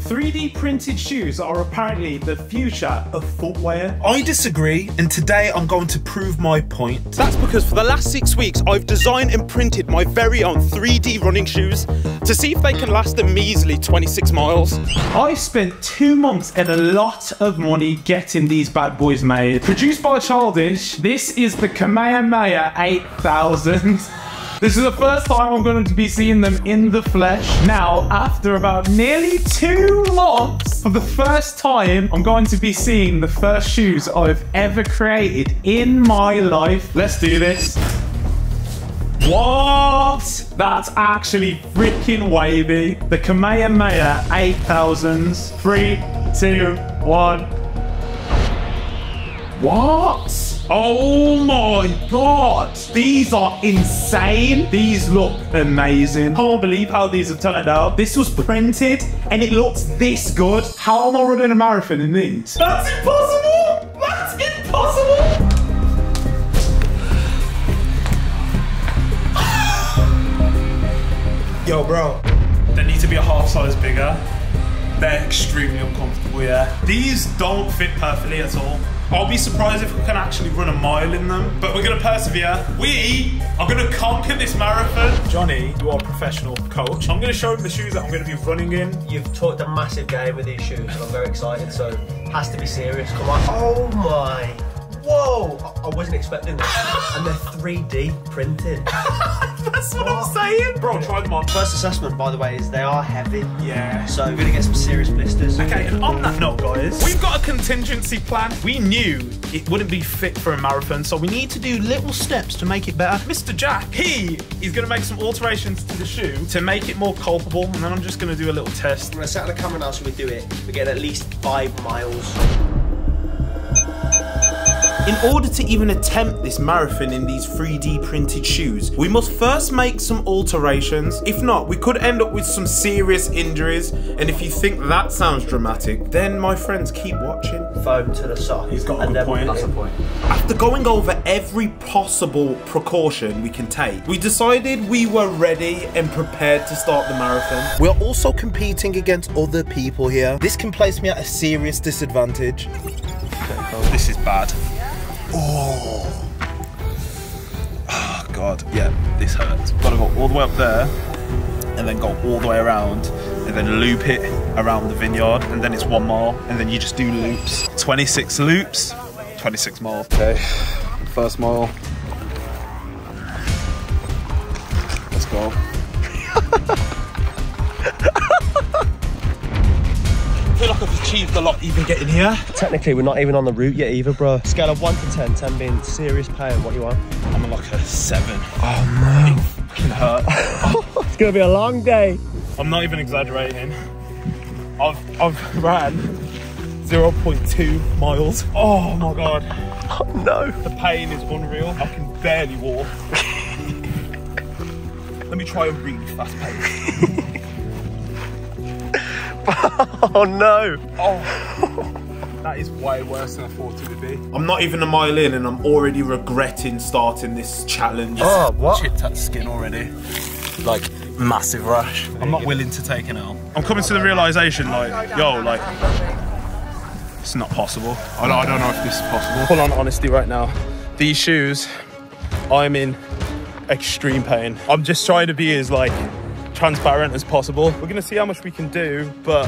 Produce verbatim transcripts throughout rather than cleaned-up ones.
three D printed shoes are apparently the future of footwear. I disagree, and today I'm going to prove my point. That's because for the last six weeks I've designed and printed my very own three D running shoes to see if they can last a measly twenty-six miles. I spent two months and a lot of money getting these bad boys made. Produced by Childish, this is the Kamehameha eight thousand. This is the first time I'm going to be seeing them in the flesh. Now, after about nearly two months, for the first time, I'm going to be seeing the first shoes I've ever created in my life. Let's do this. What? That's actually freaking wavy. The Kamehameha eight thousands. Three, two, one. What? Oh my god, these are insane. These look amazing. I can't believe how these have turned out. This was printed and it looks this good. How am I running a marathon in these? That's impossible! That's impossible! Yo, bro, they need to be a half size bigger. They're extremely uncomfortable, yeah. These don't fit perfectly at all. I'll be surprised if we can actually run a mile in them, but we're gonna persevere. We are gonna conquer this marathon. Johnny, you are a professional coach. I'm gonna show him the shoes that I'm gonna be running in. You've talked a massive game with these shoes, and I'm very excited, so it has to be serious. Come on. Oh my, whoa. I, I wasn't expecting this. And they're three D printed. That's what, what I'm saying. Bro, try them on. First assessment, by the way, is they are heavy. Yeah. So we're gonna get some serious blisters. Okay, and on that note, guys, we've got a contingency plan. We knew it wouldn't be fit for a marathon, so we need to do little steps to make it better. Mister Jack, he is gonna make some alterations to the shoe to make it more culpable, and then I'm just gonna do a little test. We're gonna set up the camera now so we do it. We get at least five miles. In order to even attempt this marathon in these three D printed shoes, we must first make some alterations. If not, we could end up with some serious injuries, and if you think that sounds dramatic, then my friends, keep watching. Foam to the sock. He's got a good point. That's a point. After going over every possible precaution we can take, we decided we were ready and prepared to start the marathon. We are also competing against other people here. This can place me at a serious disadvantage. This is bad. Oh. Oh god, yeah, this hurts. Gotta go all the way up there and then go all the way around and then loop it around the vineyard, and then it's one mile and then you just do loops. twenty-six loops, twenty-six miles. Okay, first mile. Let's go. I feel like I've achieved a lot even getting here. Technically, we're not even on the route yet either, bro. Scale of one to ten, ten being serious pain. What do you want? I'm on like a seven. Oh, no. It fucking hurt. It's going to be a long day. I'm not even exaggerating. I've, I've ran zero point two miles. Oh, my God. Oh, no. The pain is unreal. I can barely walk. Let me try and reach that pain. Oh no! Oh, that is way worse than I thought it would be. I'm not even a mile in and I'm already regretting starting this challenge. Oh, what? Chipped at the skin already. Like, massive rash. I'm not willing to take an L. I'm coming to the realisation, like, yo, like, it's not possible. I don't, I don't know if this is possible. Full on honesty right now. These shoes, I'm in extreme pain. I'm just trying to be as, like, transparent as possible. We're gonna see how much we can do, but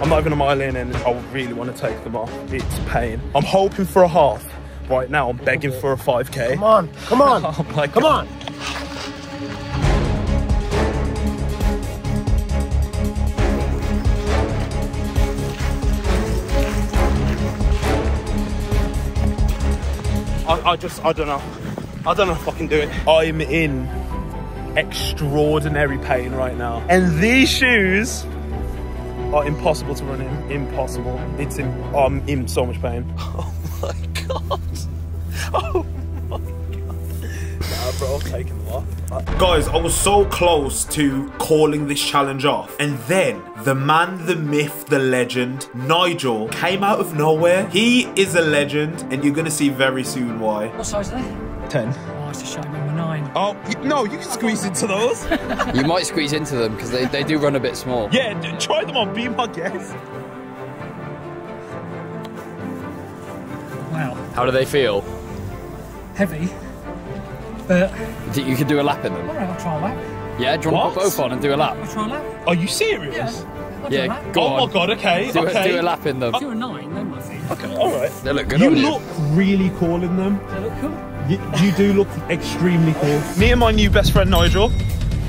I'm not even a mile in and I really want to take them off. It's pain. I'm hoping for a half. Right now, I'm begging for a five K. Come on, come on, oh my God. Come on. I, I just, I don't know. I don't know if I can do it. I'm in extraordinary pain right now, and these shoes are impossible to run in. Impossible. It's in, I'm in so much pain. Oh my god. Oh my god. Nah, bro, I'm taking them off. Guys, I was so close to calling this challenge off, and then the man, the myth, the legend, Nigel, came out of nowhere. He is a legend, and you're gonna see very soon why. What size are they? ten. Oh, it's a shame. Number nine. Oh, no, you can squeeze into those. You might squeeze into them because they, they do run a bit small. Yeah, try them on beam, I guess. Wow. How do they feel? Heavy, but... You could do a lap in them. All right, I'll try a lap. Yeah, do you want to put both on and do a lap? I'll try a lap. Are you serious? Yeah, yeah go on. Oh my God, okay, do okay. A, do a lap in them. You're a nine, then we'll see. Okay, all right. They look good, You look you. really cool in them. They look cool. You, you do look extremely cool. Me and my new best friend Nigel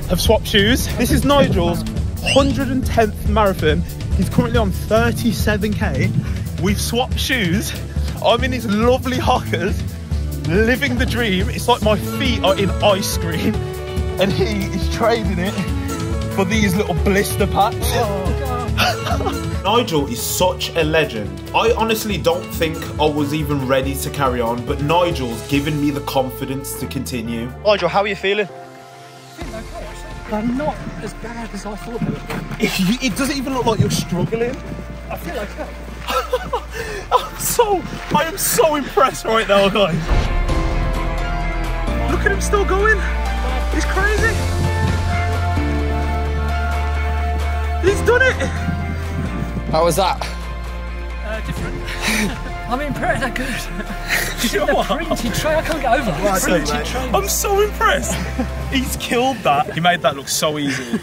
have swapped shoes. This is Nigel's one hundred and tenth marathon. He's currently on thirty-seven K. We've swapped shoes. I'm in these lovely hockers, living the dream. It's like my feet are in ice cream, and he is trading it for these little blister packs. Oh, God. Nigel is such a legend. I honestly don't think I was even ready to carry on, but Nigel's given me the confidence to continue. Nigel, how are you feeling? I'm feeling okay, actually. I'm not as bad as I thought it would be. It doesn't even look like you're struggling. I feel okay. I'm so, I am so impressed right now, guys. Look at him still going. He's crazy. He's done it. How was that? Uh, different. I'm impressed. That good. Sure. The printy tray. I can't get over that. Well, I'm so impressed. He's killed that. He made that look so easy.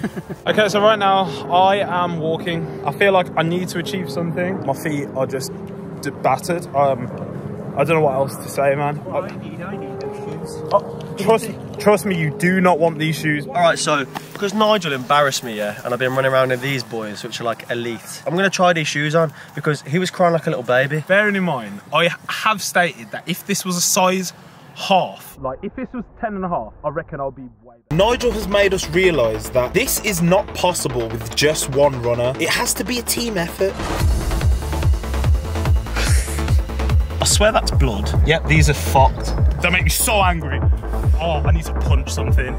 Okay, so right now I am walking. I feel like I need to achieve something. My feet are just battered. Um, I don't know what else to say, man. Well, I, I need, I need those shoes. Oh, trust, trust me, you do not want these shoes. All right, so because Nigel embarrassed me, yeah, and I've been running around with these boys, which are like elite. I'm gonna try these shoes on because he was crying like a little baby. Bearing in mind, I have stated that if this was a size half, like if this was ten and a half, I reckon I'll be way better. Nigel has made us realise that this is not possible with just one runner. It has to be a team effort. I swear that's blood. Yep, these are fucked. They make me so angry. Oh, I need to punch something.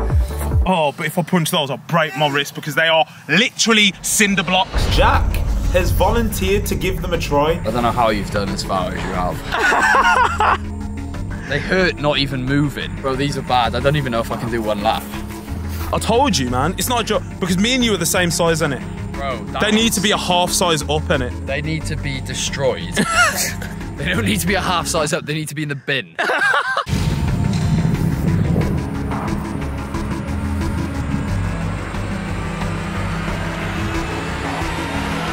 Oh, but if I punch those, I'll break my wrist because they are literally cinder blocks. Jack has volunteered to give them a try. I don't know how you've done as far as you have. They hurt not even moving. Bro, these are bad. I don't even know if I can do one lap. I told you, man. It's not a joke because me and you are the same size, innit? Bro, they need to be a half size up, innit? They need to be destroyed. They don't need to be a half size up, they need to be in the bin.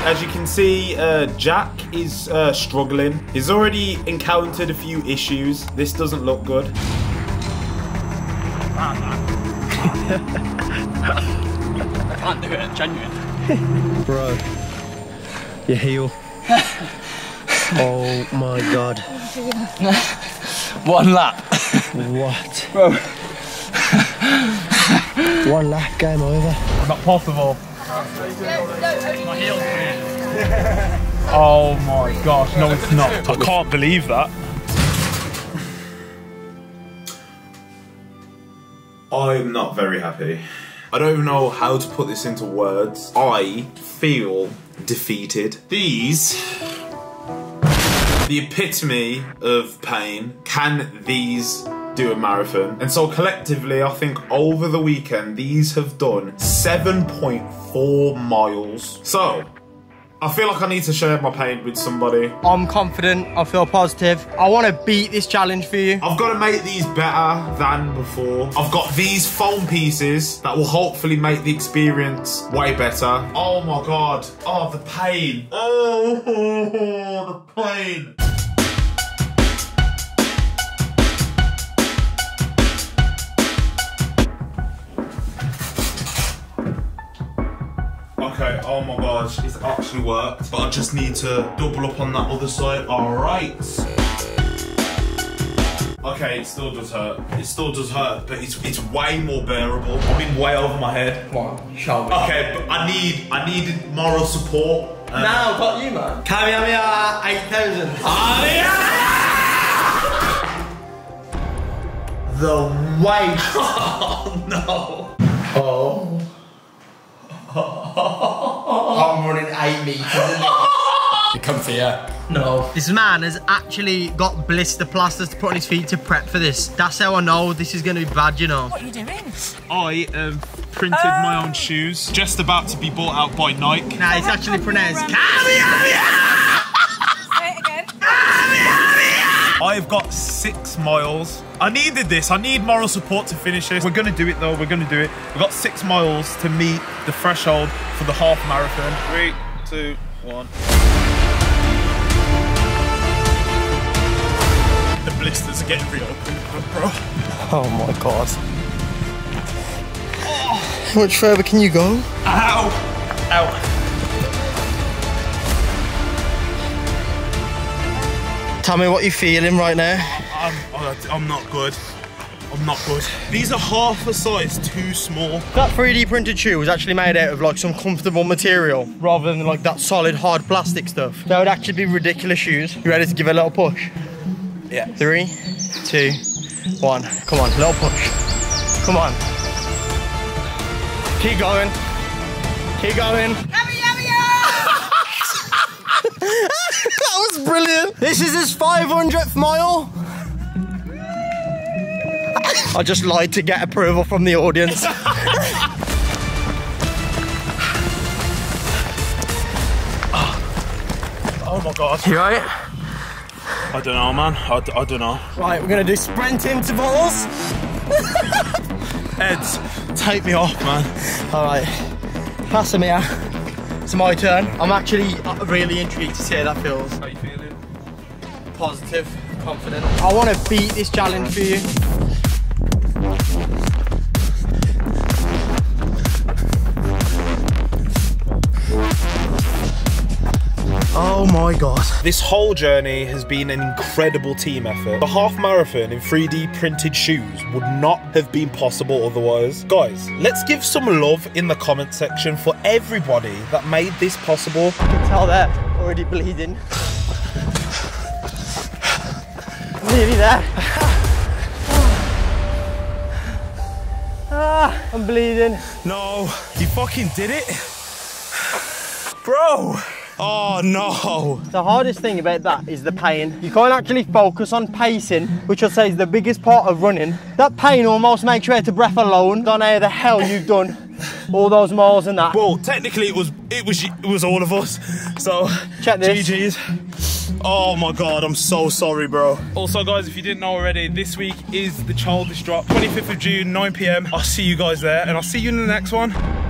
As you can see, uh, Jack is uh, struggling. He's already encountered a few issues. This doesn't look good. I can't do it, genuine. Bro, your heel. Oh my God. One lap. What? Bro. One lap, game over. Not possible. My heels. Oh my gosh, no it's not. I can't believe that. I'm not very happy. I don't know how to put this into words. I feel defeated. These... The epitome of pain. Can these do a marathon? And so collectively, I think over the weekend, these have done seven point four miles. So, I feel like I need to share my pain with somebody. I'm confident, I feel positive. I want to beat this challenge for you. I've got to make these better than before. I've got these foam pieces that will hopefully make the experience way better. Oh my God, oh the pain. Oh, the pain. Okay, oh my gosh, it's actually worked. But I just need to double up on that other side. All right. Okay, it still does hurt. It still does hurt, but it's it's way more bearable. I've been way over my head. Come on, shall we? Okay, but I need, I needed moral support. Um, now, got you, man. Kamehameha eight thousand. The weight. Oh, no. Oh. I'm running eight meters. comfier. No. This man has actually got blister plasters to put on his feet to prep for this. That's how I know this is going to be bad, you know. What are you doing? I have printed oh. my own shoes, just about to be bought out by Nike. Nah, it's actually pronounced Kamehameha! Say it again. Kamehameha! I've got six miles. I needed this. I need moral support to finish this. We're going to do it, though. We're going to do it. We've got six miles to meet the threshold for the half marathon. Three, two, one. The blisters are getting real, bro. Oh my god. Oh. How much further can you go? Ow! Ow. Tell me what you're feeling right now. I'm, I'm not good. I'm not good. These are half a size too small. That three D printed shoe was actually made out of like some comfortable material rather than like that solid hard plastic stuff. That would actually be ridiculous shoes. You ready to give it a little push? Yeah. Three, two, one. Come on, little push. Come on. Keep going. Keep going. Yummy, yummy, yum! That was brilliant. This is his five hundredth mile. I just lied to get approval from the audience. Oh my god. You alright? I don't know, man. I, I don't know. Right, we're gonna do sprint intervals. Ed, take me off, man. All right, pass him here. It's my turn. I'm actually really intrigued to see how that feels. How are you feeling? Positive, confident. I want to beat this challenge for you. Oh my god. This whole journey has been an incredible team effort. The half marathon in three D printed shoes would not have been possible otherwise. Guys, let's give some love in the comment section for everybody that made this possible. You can tell they're already bleeding. Nearly there. Ah, I'm bleeding. No, you fucking did it. Bro. Oh no! The hardest thing about that is the pain. You can't actually focus on pacing, which I'd say is the biggest part of running. That pain almost makes you out of breath alone. Don't know how the hell you've done all those miles and that. Well, technically it was it was it was all of us. So check this. G Gs. Oh my god, I'm so sorry, bro. Also, guys, if you didn't know already, this week is the Childish drop, twenty-fifth of June, nine p m I'll see you guys there, and I'll see you in the next one.